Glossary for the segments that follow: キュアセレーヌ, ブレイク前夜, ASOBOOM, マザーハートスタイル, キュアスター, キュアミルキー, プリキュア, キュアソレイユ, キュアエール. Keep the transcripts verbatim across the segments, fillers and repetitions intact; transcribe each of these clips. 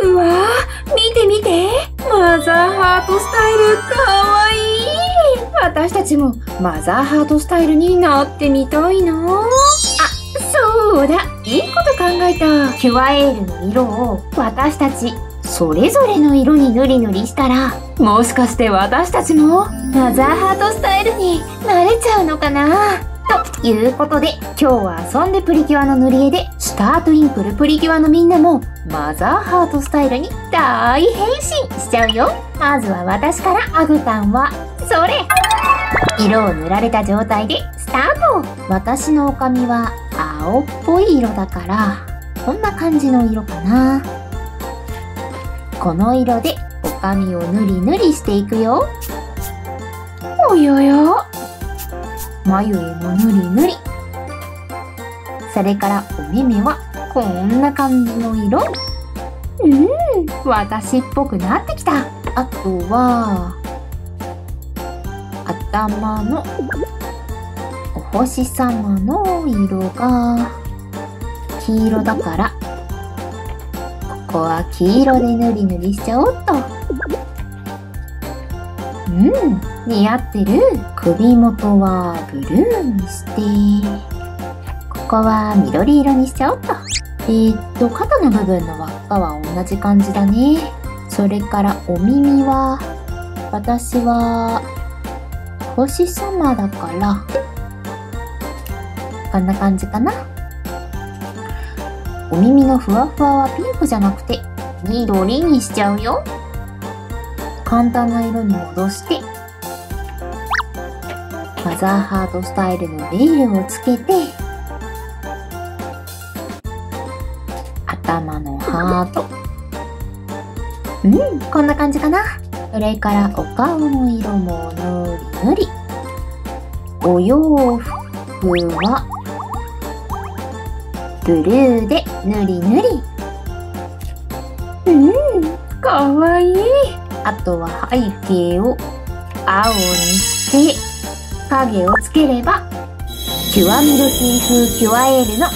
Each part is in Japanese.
うわー、見て見て、マザーハートスタイルかわいい。私たちもマザーハートスタイルになってみたいな。あ、そうだ、いいこと考えた。キュアエールの色を私たちそれぞれの色に塗り塗りしたら、もしかして私たちもマザーハートスタイルになれちゃうのかな。ということで、今日は遊んでプリキュアの塗り絵で、スタートインプルプリキュアのみんなもマザーハートスタイルに大変身しちゃうよ。まずは私から。あぐたんはそれ、色を塗られた状態でスタート。私のおかみは青っぽい色だから、こんな感じの色かな。この色でおかみをぬりぬりしていくよ。およよ、眉毛もぬりぬり。それからお目目はこんな感じの色。うん、私っぽくなってきた。あとは頭のお星様の色が黄色だから、ここは黄色でぬりぬりしちゃおうっと。うん、似合ってる。首元はブルーにして、ここは緑色にしちゃおうっと。えー、っと肩の部分の輪っかは同じ感じだね。それからお耳は、私は星様だからこんな感じかな。お耳のふわふわはピンクじゃなくて緑にしちゃうよ。簡単な色に戻して、マザーハートスタイルのベールをつけて、頭のハート、うん、こんな感じかな。それからお顔の色もぬりぬり。お洋服はブルーでぬりぬり。うん、かわいい。あとは背景を青にして影をつければ、キュアミルキー風キュアエールのマ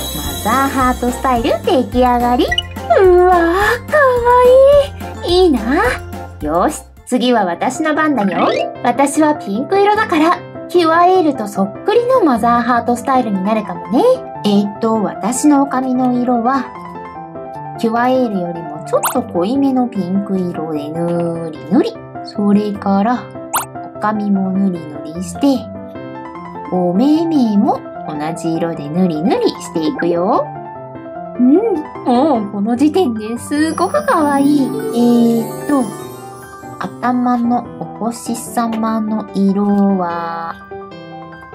ザーハートスタイル出来上がり。うわー、かわいい。いいな。よし、次は私の番だよ。私はピンク色だからキュアエールとそっくりのマザーハートスタイルになるかもね。えー、っと、私のおかみの色は、キュアエールよりもちょっと濃いめのピンク色でぬりぬり。それから、おかみもぬりぬりして、お目目も同じ色でぬりぬりしていくよ。うん、もうこの時点ですごくかわいい。えー、っと、頭のお星様の色は、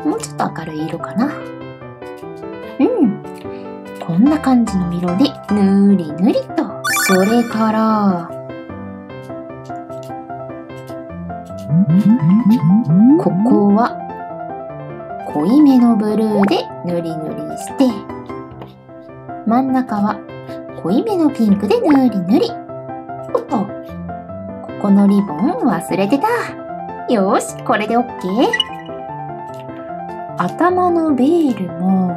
もうちょっと明るい色かな。うん。こんな感じの色で、ぬりぬりと。それから、ここは、濃いめのブルーでぬりぬりして、真ん中は、濃いめのピンクでぬりぬり。おっと。このリボン忘れてた。よし、これで オーケー。頭のベールも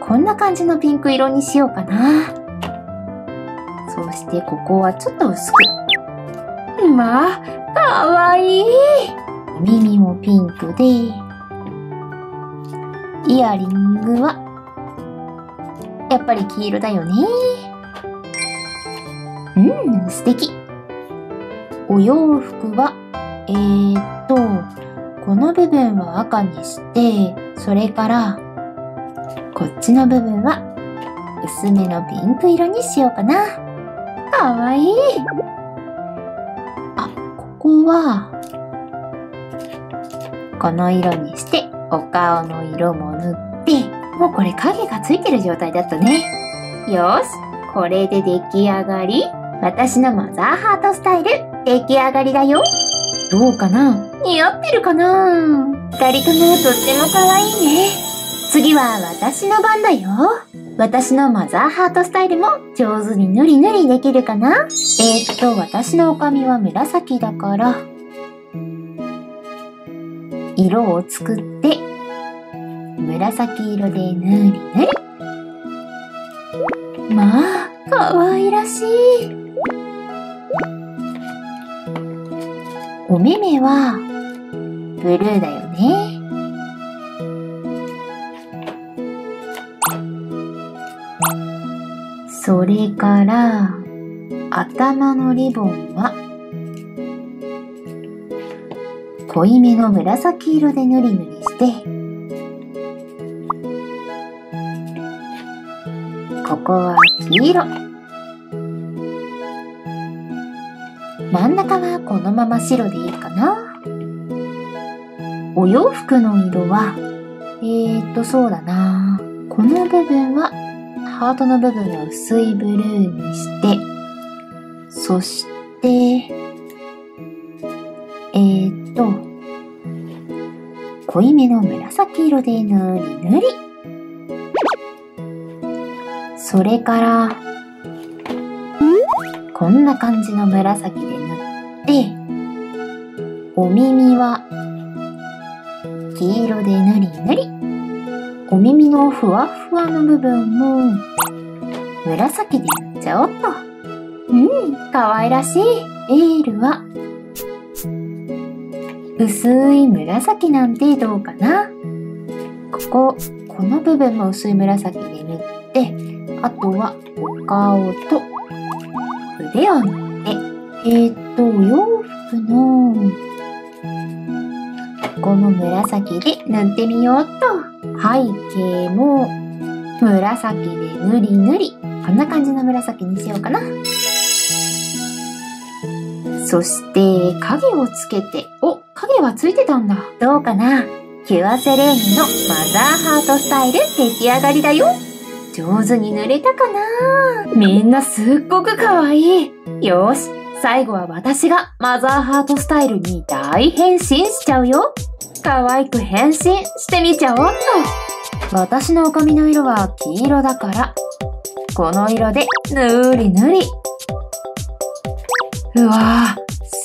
こんな感じのピンク色にしようかな。そしてここはちょっと薄く。まあ、かわいい。耳もピンクで、イヤリングはやっぱり黄色だよね。うん、素敵。お洋服は、えーっと、この部分は赤にして、それから、こっちの部分は、薄めのピンク色にしようかな。かわいい。あ、ここは、この色にして、お顔の色も塗って、もうこれ影がついてる状態だったね。よし、これで出来上がり。私のマザーハートスタイル、出来上がりだよ。どうかな？似合ってるかな？二人ともとっても可愛いね。次は私の番だよ。私のマザーハートスタイルも上手にぬりぬりできるかな？えー、っと、私のおかみは紫だから、色を作って、紫色でぬりぬり。まあ、かわいらしい。お目目は、ブルーだよね。それから、頭のリボンは、濃いめの紫色でぬりぬりして、ここは黄色。真ん中はこのまま白でいいかな。お洋服の色は、えーっと、そうだな。この部分は、ハートの部分を薄いブルーにして、そして、えーっと、濃いめの紫色でぬりぬり。それから、こんな感じの紫で塗って、お耳は、黄色で塗り塗り。お耳のふわふわの部分も、紫で塗っちゃおっと。うん、かわいらしい。エールは、薄い紫なんてどうかな。ここ、この部分も薄い紫で塗って、あとは、お顔と、腕を塗って、えーっと、お洋服の、ここも紫で塗ってみようっと。背景も、紫で塗り塗り。こんな感じの紫にしようかな。そして、影をつけて、お、影はついてたんだ。どうかな？キュアセレーヌのマザーハートスタイル出来上がりだよ。上手に塗れたかな？みんなすっごくかわいい。よし、最後は私がマザーハートスタイルに大変身しちゃうよ。かわいく変身してみちゃおっと。私のお髪の色は黄色だから、この色でぬりぬり。うわぁ、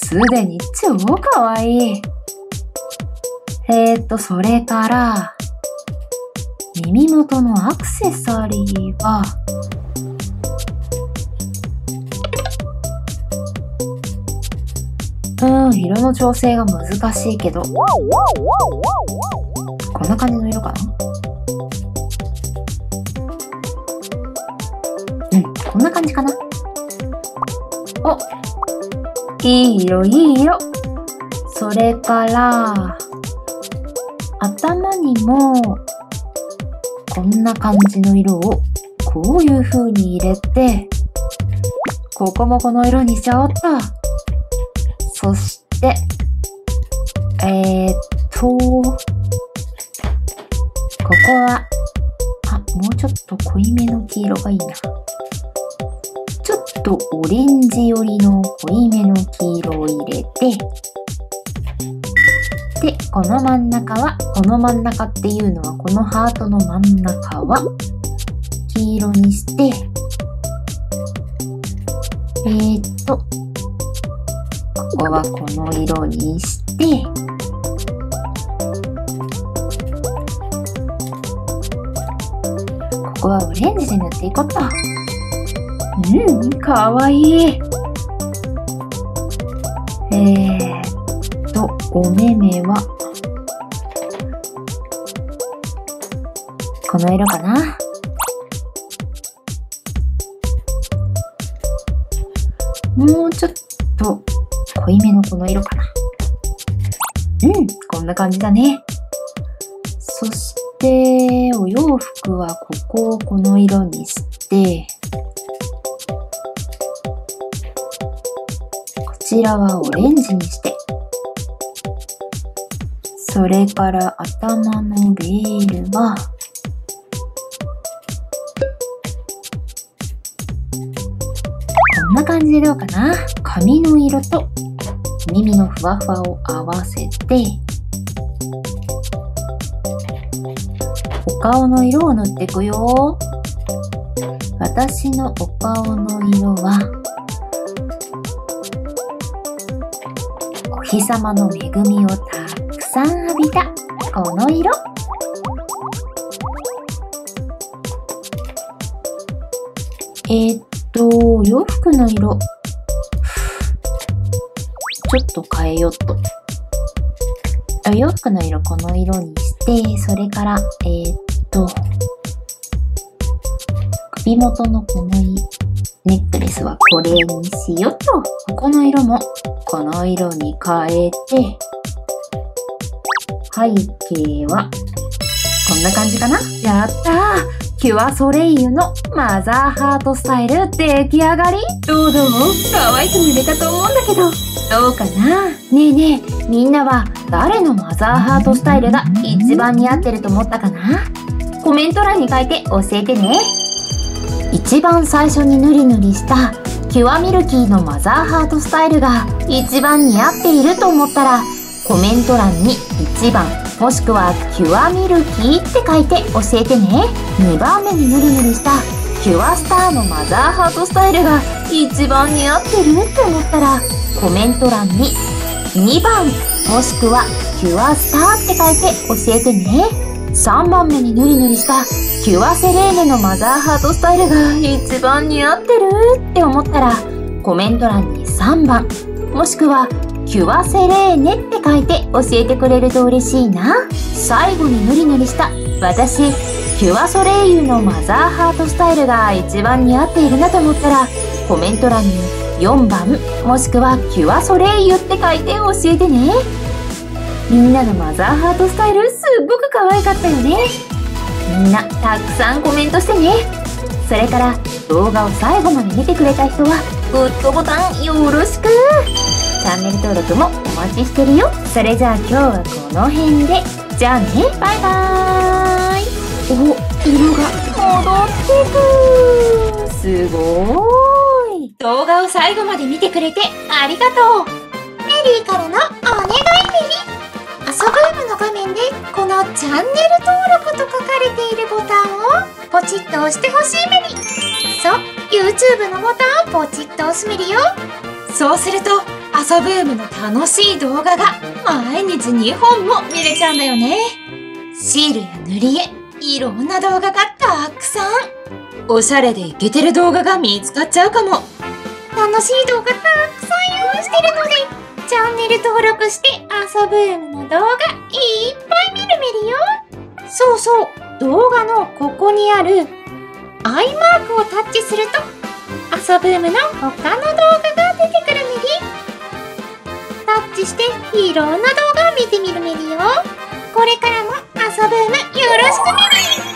すでに超かわいい。えーっと、それから、耳元のアクセサリーはうん色の調整が難しいけどこんな感じの色かな。うんこんな感じかな。おいい色いい色。それから頭にもこんな感じの色をこういう風に入れて、ここもこの色にしちゃおった。そして、えーっと、ここは、あ、もうちょっと濃いめの黄色がいいな。ちょっとオレンジ寄りの濃いめの黄色を入れて、で、この真ん中は、この真ん中っていうのはこのハートの真ん中は黄色にしてえー、っとここはこの色にしてここはオレンジで塗っていこうっと。うんかわいい。えー、っとお目目はこの色かな。もうちょっと濃いめのこの色かな。うんこんな感じだね。そしてお洋服はここをこの色にしてこちらはオレンジにしてそれから頭のベールはこんな感じでどうかな。髪の色と耳のふわふわを合わせてお顔の色を塗っていくよ。私のお顔の色はお日様の恵みをたくさん浴びたこの色。ええっと、洋服の色。ちょっと変えよっと。洋服の色この色にして、それから、えー、っと、首元のこのネックレスはこれにしよっと。ここの色もこの色に変えて、背景はこんな感じかな。やったー、キュアソレイユのマザーハートスタイル出来上がり。どうどう可愛く塗れたと思うんだけど、どうかな。ねえねえみんなは誰のマザーハートスタイルが一番似合ってると思ったかな。コメント欄に書いて教えてね。一番最初にぬりぬりしたキュアミルキーのマザーハートスタイルが一番似合っていると思ったら、コメント欄にいちばんもしくはキュアミルキーって書いて教えてね。にばんめにぬりぬりしたキュアスターのマザーハートスタイルが一番似合ってるって思ったら、コメント欄ににばんもしくはキュアスターって書いて教えてね。さんばんめにぬりぬりしたキュアセレーネのマザーハートスタイルが一番似合ってるって思ったら、コメント欄にさんばんもしくはキュアセレーネって書いて教えてくれると嬉しいな。最後にぬりぬりした私キュアソレイユのマザーハートスタイルが一番似合っているなと思ったら、コメント欄によんばんもしくはキュアソレイユって書いて教えてね。みんなのマザーハートスタイルすっごく可愛かったよね。みんなたくさんコメントしてね。それから動画を最後まで見てくれた人はグッドボタンよろしく。チャンネル登録もお待ちしてるよ。それじゃあ今日はこの辺で。じゃあね、バイバーイ。お、色が戻ってく。すごーい。動画を最後まで見てくれてありがとう。メリーからのお願いメリー。遊ぶの画面でこのチャンネル登録と書かれているボタンをポチッと押してほしいメリ。そう、YouTube のボタンをポチッと押すメリよ。そうすると、アソブームの楽しい動画が毎日にほんも見れちゃうんだよね。シールや塗り絵、いろんな動画がたくさん。おしゃれでイケてる動画が見つかっちゃうかも。楽しい動画たくさん用意してるので、チャンネル登録してアソブームの動画いっぱい見るメリよ。そうそう、動画のここにあるアイマークをタッチするとアソブームの他の動画が出てくるメリ。タッチしていろんな動画を見てみるメリよ。これからもアソブームよろしくメリ。